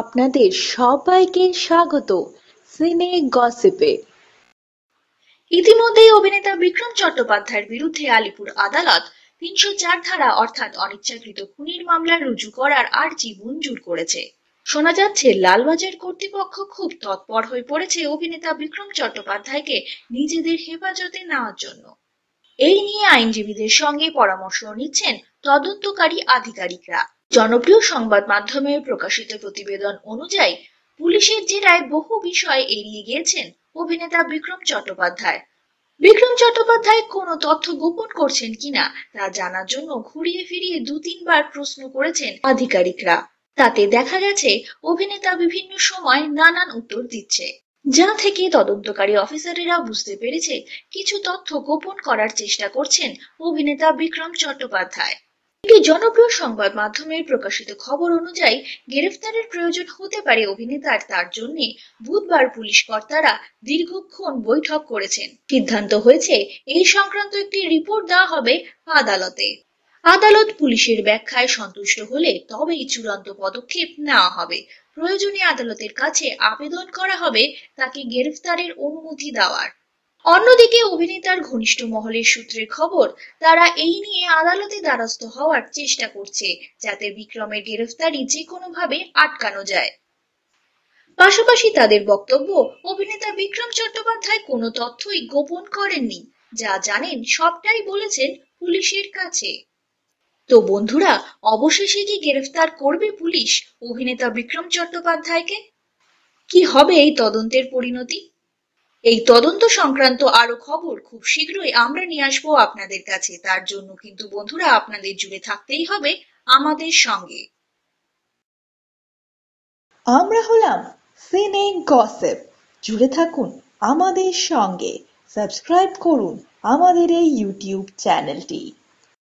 আপনাদের সবাইকে স্বাগত সিনে গসিপে। ইতিমধ্যেই অভিনেতা বিক্রম চট্টোপাধ্যায়ের বিরুদ্ধে আলিপুর আদালত ৩০৪ ধারা অর্থাৎ অনিচ্ছাকৃত খুনের মামলা রুজু করার আর্জি মঞ্জুর করেছে। শোনা যাচ্ছে লালবাজার কর্তৃপক্ষ খুব তৎপর হয়ে পড়েছে অভিনেতা বিক্রম চট্টোপাধ্যায়কে নিজেদের হেফাজতে নেওয়ার জন্য। এই নিয়ে আইনজীবীদের সঙ্গে পরামর্শ নিচ্ছেন তদন্তকারী আধিকারিকরা। জনপ্রিয় সংবাদ মাধ্যমে প্রকাশিত প্রতিবেদন অনুযায়ী পুলিশের জেরায় বহু বিষয় এড়িয়ে গিয়েছেন অভিনেতা বিক্রম চট্টোপাধ্যায়। বিক্রম চট্টোপাধ্যায় কোনো তথ্য গোপন করছেন কিনা তা জানার জন্য ঘুরিয়ে ফিরিয়ে ২-৩ বার প্রশ্ন করেছেন আধিকারিকরা। তাতে দেখা গেছে অভিনেতা বিভিন্ন সময় নানান উত্তর দিচ্ছে, যা থেকে তদন্তকারী অফিসারেরা বুঝতে পেরেছে কিছু তথ্য গোপন করার চেষ্টা করছেন অভিনেতা বিক্রম চট্টোপাধ্যায়। একটি জনপ্রিয় সংবাদ মাধ্যমে প্রকাশিত খবর অনুযায়ী গ্রেফতারের প্রয়োজন হতে পারে অভিনেতার, তার জন্য বুধবার পুলিশ কর্তারা দীর্ঘক্ষণ বৈঠক করেছেন। সিদ্ধান্ত হয়েছে এই সংক্রান্ত একটি রিপোর্ট দেওয়া হবে আদালতে। আদালত পুলিশের ব্যাখ্যায় সন্তুষ্ট হলে তবেই চূড়ান্ত পদক্ষেপ নেওয়া হবে। প্রয়োজনে আদালতের কাছে আবেদন করা হবে তাকে গ্রেফতারের অনুমতি দেওয়ার। অন্যদিকে অভিনেতার ঘনিষ্ঠ মহলের সূত্রের খবর, তারা এই নিয়ে আদালতে দ্বারস্থ হওয়ার চেষ্টা করছে যাতে বিক্রমের গ্রেফতারি যে কোনোভাবে আটকানো যায়। পাশাপাশি তাদের বক্তব্য, অভিনেতা বিক্রম চট্টোপাধ্যায় কোনো তথ্যই গোপন করেননি, যা জানেন সবটাই বলেছেন পুলিশের কাছে। তো বন্ধুরা, অবশেষে কি গ্রেফতার করবে পুলিশ অভিনেতা বিক্রম চট্টোপাধ্যায়কে? কি হবে এই তদন্তের পরিণতি? এই তদন্ত সংক্রান্ত আরো খবর খুব শীঘ্রই আমরা নিয়ে আসবো আপনাদের কাছে। তার জন্য কিন্তু বন্ধুরা আপনাদের জুড়ে থাকতেই হবে আমাদের সঙ্গে। আমরা হলাম সিনে গসিপ। জুড়ে থাকুন আমাদের সঙ্গে, সাবস্ক্রাইব করুন আমাদের এই ইউটিউব চ্যানেলটি।